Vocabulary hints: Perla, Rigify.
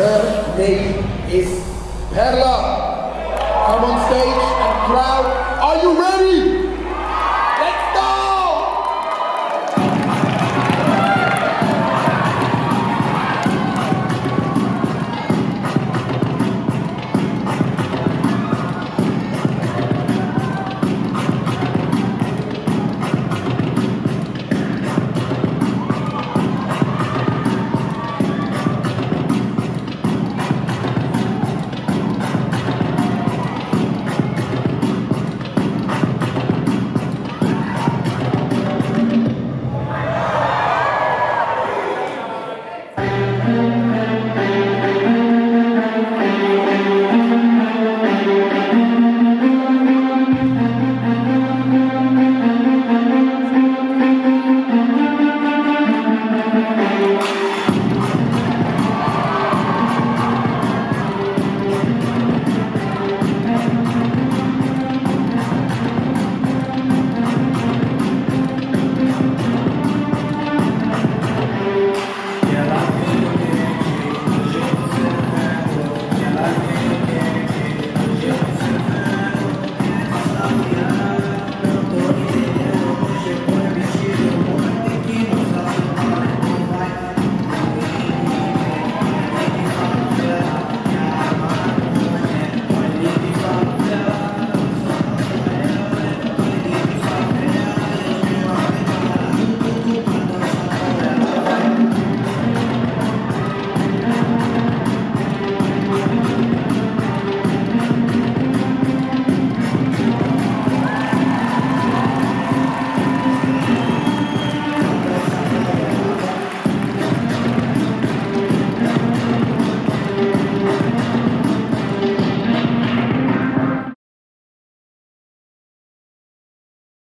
her name is Perla. Come on stage and crowd, are you ready?